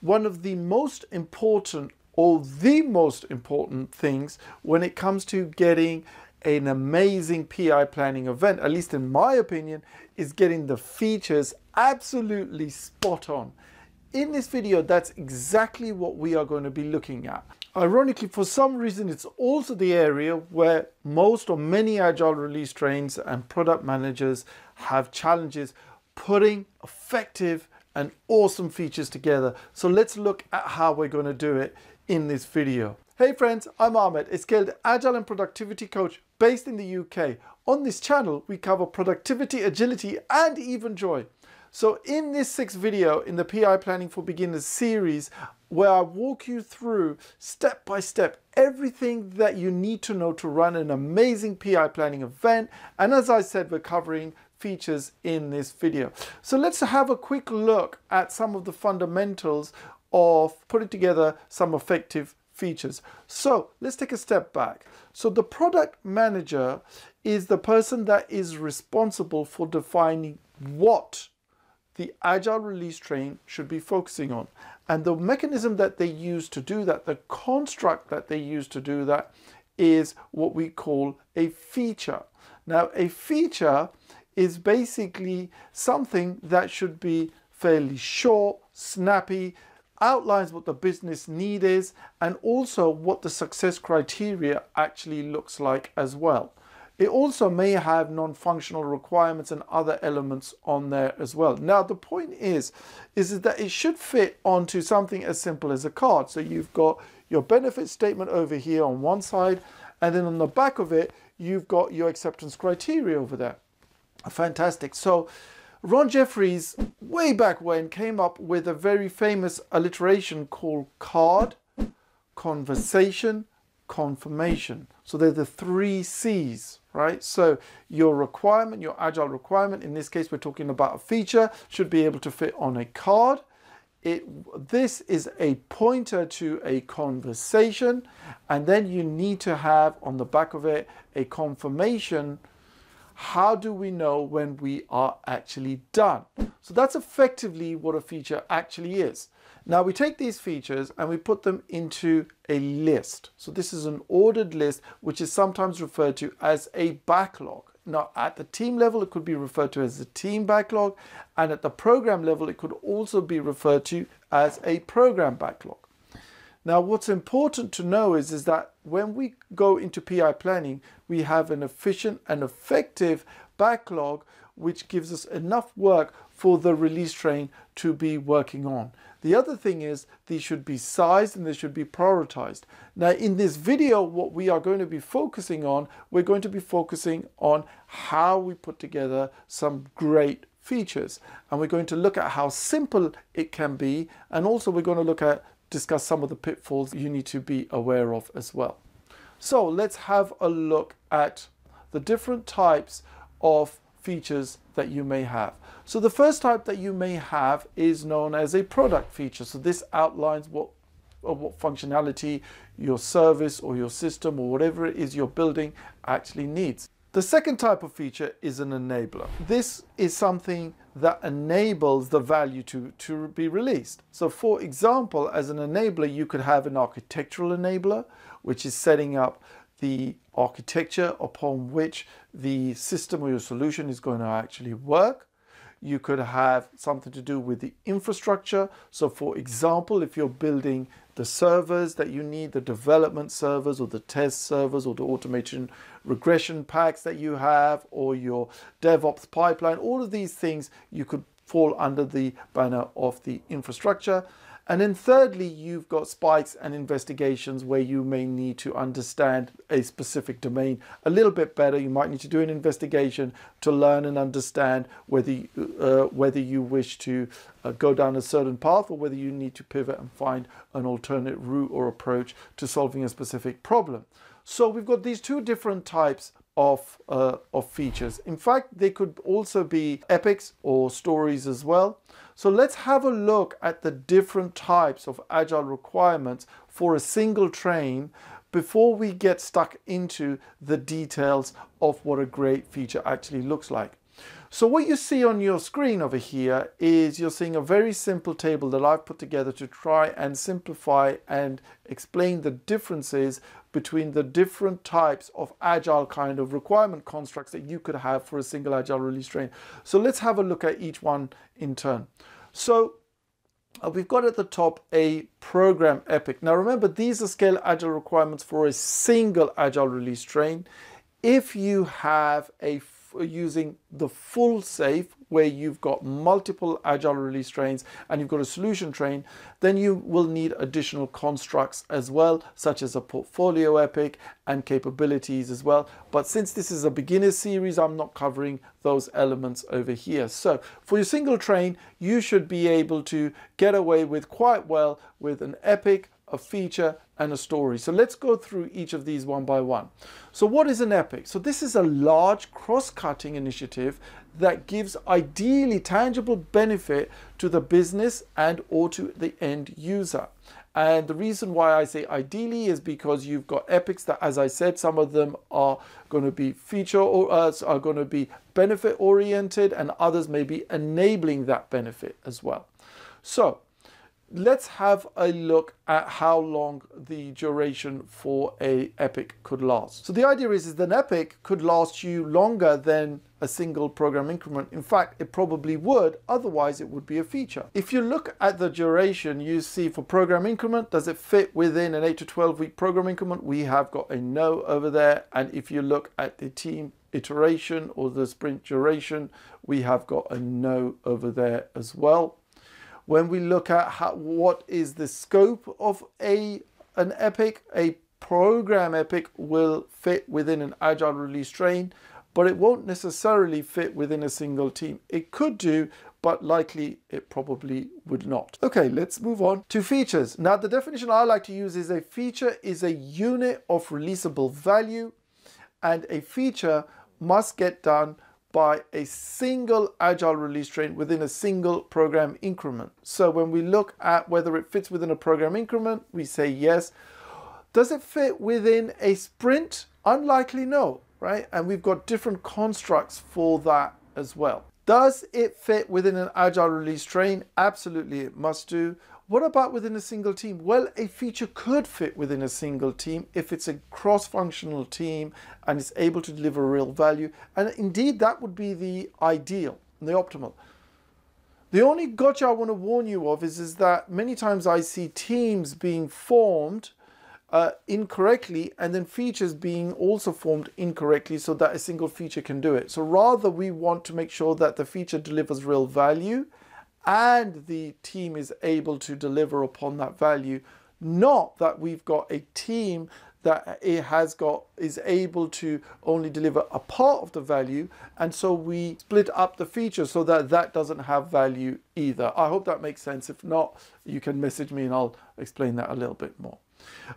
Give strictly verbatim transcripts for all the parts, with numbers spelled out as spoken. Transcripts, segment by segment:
one of the most important or the most important things when it comes to getting an amazing P I planning event, at least in my opinion, is getting the features absolutely spot on. In this video, that's exactly what we are going to be looking at. Ironically, for some reason, it's also the area where most or many Agile release trains and product managers have challenges putting effective and awesome features together. So let's look at how we're going to do it in this video. Hey friends, I'm Ahmed, a skilled Agile and productivity coach based in the U K. On this channel, we cover productivity, agility, and even joy. So in this sixth video in the P I Planning for Beginners series, where I walk you through step by step everything that you need to know to run an amazing P I planning event. And as I said, we're covering features in this video. So let's have a quick look at some of the fundamentals of putting together some effective features. So let's take a step back. So the product manager is the person that is responsible for defining what the Agile release train should be focusing on. And the mechanism that they use to do that, the construct that they use to do that, is what we call a feature. Now, a feature is basically something that should be fairly short, snappy, outlines what the business need is, and also what the success criteria actually looks like as well. It also may have non-functional requirements and other elements on there as well. Now, the point is, is that it should fit onto something as simple as a card. So you've got your benefit statement over here on one side, and then on the back of it, you've got your acceptance criteria over there. Fantastic. So Ron Jeffries, way back when, came up with a very famous alliteration called card, conversation, confirmation. So they're the three C's, right? So your requirement, your Agile requirement, in this case, we're talking about a feature, should be able to fit on a card. It, this is a pointer to a conversation. And then you need to have on the back of it a confirmation. How do we know when we are actually done? So that's effectively what a feature actually is. Now we take these features and we put them into a list. So this is an ordered list, which is sometimes referred to as a backlog. Now at the team level, it could be referred to as the team backlog. And at the program level, it could also be referred to as a program backlog. Now what's important to know is, is that when we go into P I planning, we have an efficient and effective backlog, which gives us enough work for the release train to be working on. The other thing is, these should be sized and they should be prioritized. Now in this video, what we are going to be focusing on, we're going to be focusing on how we put together some great features. And we're going to look at how simple it can be. And also we're going to look at, discuss some of the pitfalls you need to be aware of as well. So let's have a look at the different types of features that you may have. So the first type that you may have is known as a product feature. So this outlines what, or what functionality your service or your system or whatever it is you're building actually needs. The second type of feature is an enabler. This is something that enables the value to, to be released. So for example, as an enabler, you could have an architectural enabler, which is setting up the architecture upon which the system or your solution is going to actually work. You could have something to do with the infrastructure. So for example, if you're building the servers that you need, the development servers or the test servers or the automation regression packs that you have or your DevOps pipeline, all of these things you could fall under the banner of the infrastructure. And then thirdly, you've got spikes and investigations where you may need to understand a specific domain a little bit better. You might need to do an investigation to learn and understand whether you, uh, whether you wish to uh, go down a certain path or whether you need to pivot and find an alternate route or approach to solving a specific problem. So we've got these two different types of, uh, of features. In fact, they could also be epics or stories as well. So let's have a look at the different types of Agile requirements for a single train before we get stuck into the details of what a great feature actually looks like. So what you see on your screen over here is you're seeing a very simple table that I've put together to try and simplify and explain the differences between the different types of agile kind of requirement constructs that you could have for a single agile release train. So let's have a look at each one in turn. So Uh, we've got at the top a program epic. Now remember, these are scale agile requirements for a single agile release train. If you have a f using the full SAFe, where you've got multiple agile release trains and you've got a solution train, then you will need additional constructs as well, such as a portfolio epic and capabilities as well. But since this is a beginner series, I'm not covering those elements over here. So for your single train, you should be able to get away with quite well with an epic, a feature and a story. So let's go through each of these one by one. So what is an epic? So this is a large cross-cutting initiative that gives ideally tangible benefit to the business and or to the end user. And the reason why I say ideally is because you've got epics that, as I said, some of them are going to be feature or uh, are going to be benefit oriented, and others may be enabling that benefit as well. So let's have a look at how long the duration for a epic could last. So the idea is, is that an epic could last you longer than a single program increment. In fact, it probably would, otherwise it would be a feature. If you look at the duration, you see for program increment, does it fit within an eight to twelve week program increment? We have got a no over there. And if you look at the team iteration or the sprint duration, we have got a no over there as well. When we look at how, what is the scope of a, an epic, a program epic will fit within an agile release train, but it won't necessarily fit within a single team. It could do, but likely it probably would not. Okay, let's move on to features. Now, the definition I like to use is a feature is a unit of releasable value, and a feature must get done by a single agile release train within a single program increment. So when we look at whether it fits within a program increment, we say yes. Does it fit within a sprint? Unlikely no, right? And we've got different constructs for that as well. Does it fit within an agile release train? Absolutely, it must do. What about within a single team? Well, a feature could fit within a single team if it's a cross-functional team and it's able to deliver real value. And indeed, that would be the ideal, the optimal. The only gotcha I want to warn you of is, is that many times I see teams being formed uh, incorrectly, and then features being also formed incorrectly so that a single feature can do it. So rather, we want to make sure that the feature delivers real value and the team is able to deliver upon that value, not that we've got a team that it has got is able to only deliver a part of the value, and so we split up the feature so that that doesn't have value either. I hope that makes sense. If not, you can message me and I'll explain that a little bit more.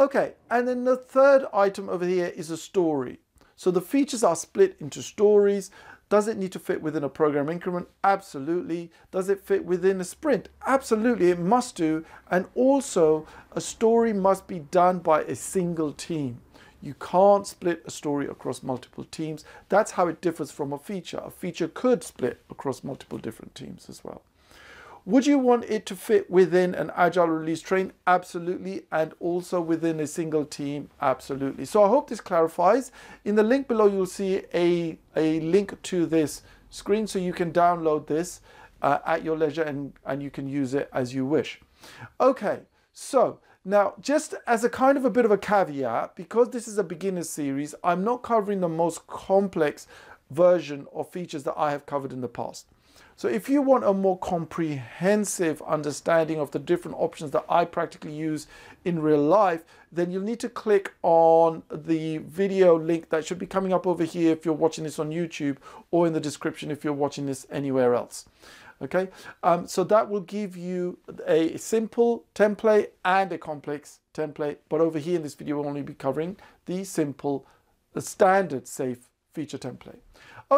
Okay, and then the third item over here is a story. So the features are split into stories. Does it need to fit within a program increment? Absolutely. Does it fit within a sprint? Absolutely, it must do. And also, a story must be done by a single team. You can't split a story across multiple teams. That's how it differs from a feature. A feature could split across multiple different teams as well. Would you want it to fit within an agile release train? Absolutely. And also within a single team? Absolutely. So I hope this clarifies. In the link below, you'll see a, a link to this screen, so you can download this uh, at your leisure and, and you can use it as you wish. Okay, so now just as a kind of a bit of a caveat, because this is a beginner series, I'm not covering the most complex version of features that I have covered in the past. So if you want a more comprehensive understanding of the different options that I practically use in real life, then you'll need to click on the video link that should be coming up over here if you're watching this on YouTube, or in the description if you're watching this anywhere else. Okay, um, so that will give you a simple template and a complex template. But over here in this video, we'll only be covering the simple, the standard SAFe feature template.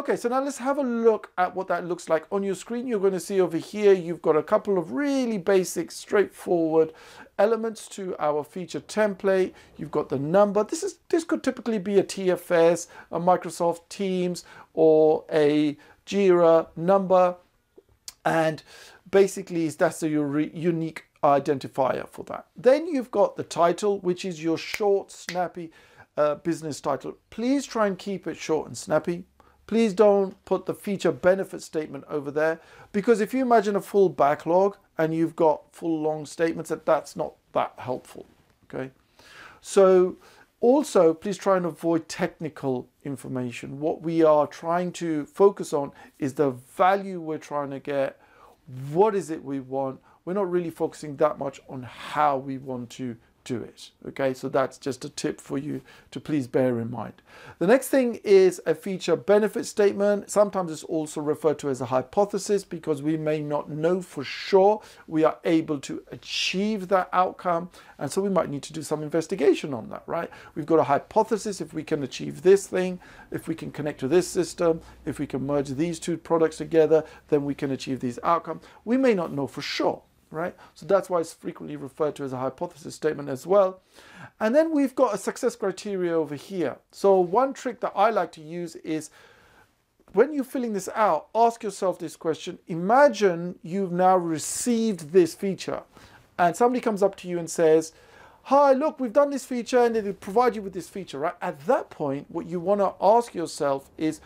Okay, so now let's have a look at what that looks like. On your screen, you're going to see over here, you've got a couple of really basic, straightforward elements to our feature template. You've got the number. This is this could typically be a T F S, a Microsoft Teams, or a Jira number. And basically, that's your unique identifier for that. Then you've got the title, which is your short, snappy uh, business title. Please try and keep it short and snappy. Please don't put the feature benefit statement over there, because if you imagine a full backlog and you've got full long statements, that that's not that helpful, okay? So also, please try and avoid technical information. What we are trying to focus on is the value we're trying to get. What is it we want? We're not really focusing that much on how we want to do it, okay? So that's just a tip for you to please bear in mind. The next thing is a feature benefit statement. Sometimes it's also referred to as a hypothesis, because we may not know for sure we are able to achieve that outcome, and so we might need to do some investigation on that, right? We've got a hypothesis: if we can achieve this thing, if we can connect to this system, if we can merge these two products together, then we can achieve these outcomes. We may not know for sure, right? So that's why it's frequently referred to as a hypothesis statement as well. And then we've got a success criteria over here. So one trick that I like to use is, when you're filling this out, ask yourself this question. Imagine you've now received this feature and somebody comes up to you and says, hi, look, we've done this feature, and they provide you with this feature, right? At that point, what you want to ask yourself is,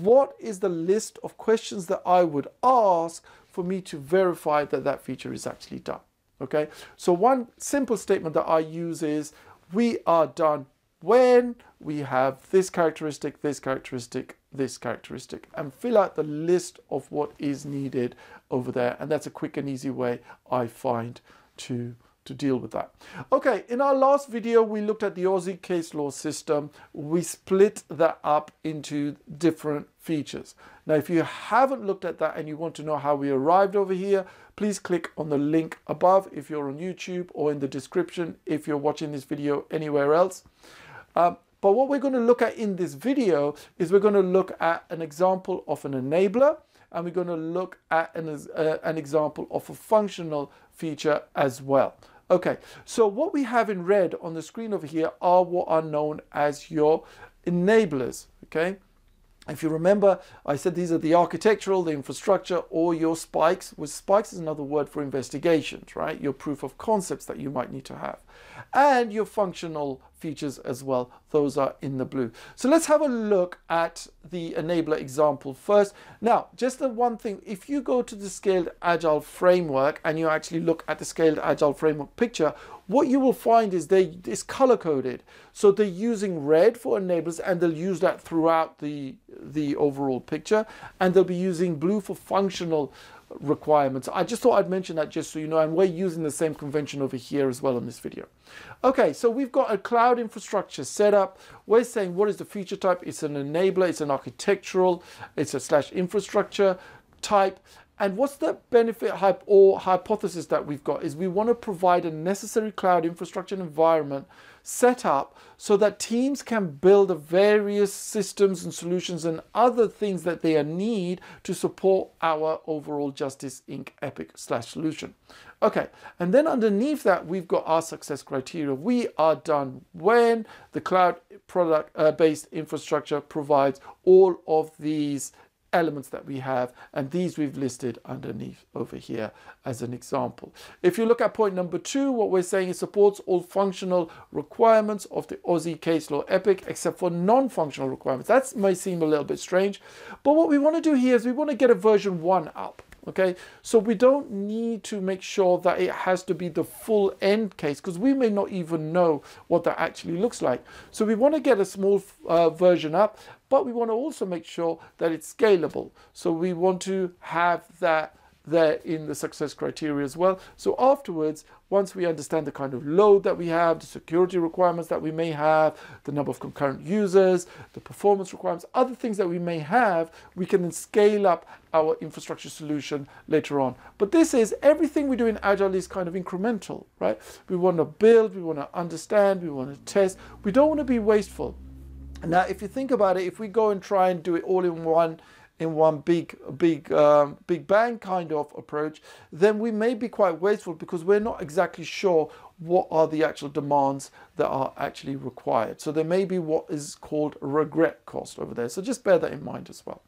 what is the list of questions that I would ask for me to verify that that feature is actually done, okay? So one simple statement that I use is, we are done when we have this characteristic, this characteristic, this characteristic, and fill out the list of what is needed over there. And that's a quick and easy way I find to to deal with that. Okay, in our last video, we looked at the Aussie case law system. We split that up into different features. Now, if you haven't looked at that and you want to know how we arrived over here, please click on the link above if you're on YouTube, or in the description if you're watching this video anywhere else. Um, but what we're going to look at in this video is we're going to look at an example of an enabler, and we're going to look at an, uh, an example of a functional feature as well. Okay, so what we have in red on the screen over here are what are known as your enablers, okay? If you remember, I said these are the architectural, the infrastructure, or your spikes, which spikes is another word for investigations, right? Your proof of concepts that you might need to have. And your functional features as well, those are in the blue. So let's have a look at the enabler example first. Now, just the one thing, if you go to the Scaled Agile framework and you actually look at the Scaled Agile framework picture, what you will find is they it's color-coded. So they're using red for enablers, and they'll use that throughout the, the overall picture, and they'll be using blue for functional requirements. I just thought I'd mention that just so you know, and we're using the same convention over here as well in this video. Okay, so we've got a cloud infrastructure setup. We're saying, what is the feature type? It's an enabler, it's an architectural, it's a slash infrastructure type. And what's the benefit hype or hypothesis that we've got is we want to provide a necessary cloud infrastructure environment set up so that teams can build various systems and solutions and other things that they need to support our overall Justice Incorporated. Epic slash solution. Okay, and then underneath that, we've got our success criteria. We are done when the cloud product-based uh, infrastructure provides all of these elements that we have, and these we've listed underneath over here as an example. If you look at point number two, what we're saying is supports all functional requirements of the Aussie case law epic except for non-functional requirements. That may seem a little bit strange, but what we want to do here is we want to get a version one up. Okay, so we don't need to make sure that it has to be the full end case, because we may not even know what that actually looks like. So we want to get a small uh, version up, but we want to also make sure that it's scalable. So we want to have that there in the success criteria as well. So afterwards, once we understand the kind of load that we have, the security requirements that we may have, the number of concurrent users, the performance requirements, other things that we may have, we can then scale up our infrastructure solution later on. But this is everything we do in Agile is kind of incremental, right? We want to build, we want to understand, we want to test. We don't want to be wasteful. Now, if you think about it, if we go and try and do it all in one, in one big, big, um, big bang kind of approach, then we may be quite wasteful because we're not exactly sure what are the actual demands that are actually required. So there may be what is called regret cost over there. So just bear that in mind as well.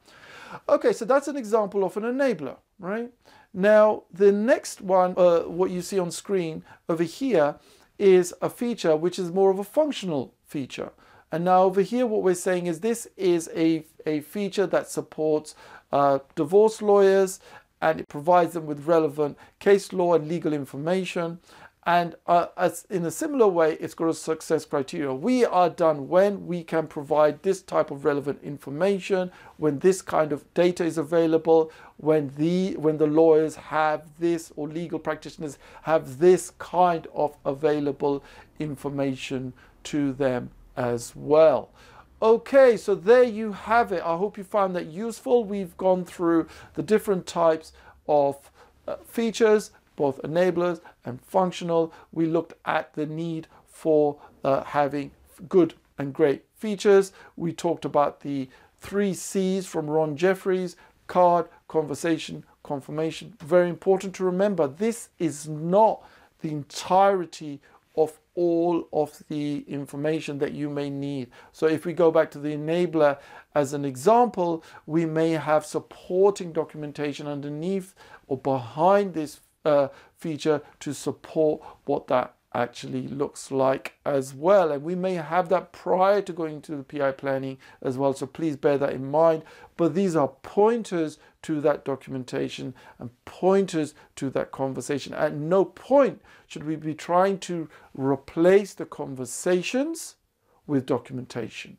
Okay, so that's an example of an enabler, right? Now, the next one, uh, what you see on screen over here is a feature which is more of a functional feature. And now over here, what we're saying is this is a, a feature that supports uh, divorce lawyers, and it provides them with relevant case law and legal information. And uh, as in a similar way, it's got a success criteria. We are done when we can provide this type of relevant information, when this kind of data is available, when the, when the lawyers have this, or legal practitioners have this kind of available information to them as well. Okay, so there you have it. I hope you found that useful. We've gone through the different types of uh, features, both enablers and functional. We looked at the need for uh, having good and great features. We talked about the three C's from Ron Jeffries: card, conversation, confirmation. Very important to remember, this is not the entirety of all of the information that you may need. So if we go back to the enabler as an example, we may have supporting documentation underneath or behind this Uh, feature to support what that actually looks like as well, and we may have that prior to going to the P I planning as well, so please bear that in mind. But these are pointers to that documentation and pointers to that conversation. At no point should we be trying to replace the conversations with documentation,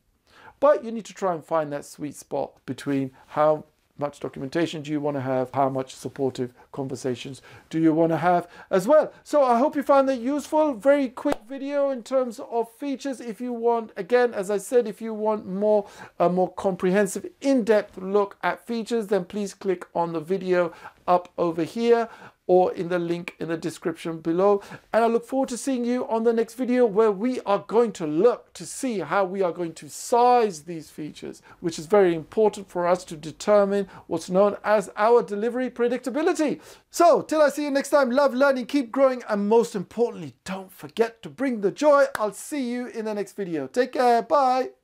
but you need to try and find that sweet spot between how much documentation do you want to have, how much supportive conversations do you want to have as well. So I hope you found that useful. Very quick video in terms of features. If you want, again, as I said, if you want more a more comprehensive, in-depth look at features, then please click on the video up over here or in the link in the description below. And I look forward to seeing you on the next video, where we are going to look to see how we are going to size these features, which is very important for us to determine what's known as our delivery predictability. So till I see you next time, love learning, keep growing, and most importantly, don't forget to bring the joy. I'll see you in the next video. Take care, bye.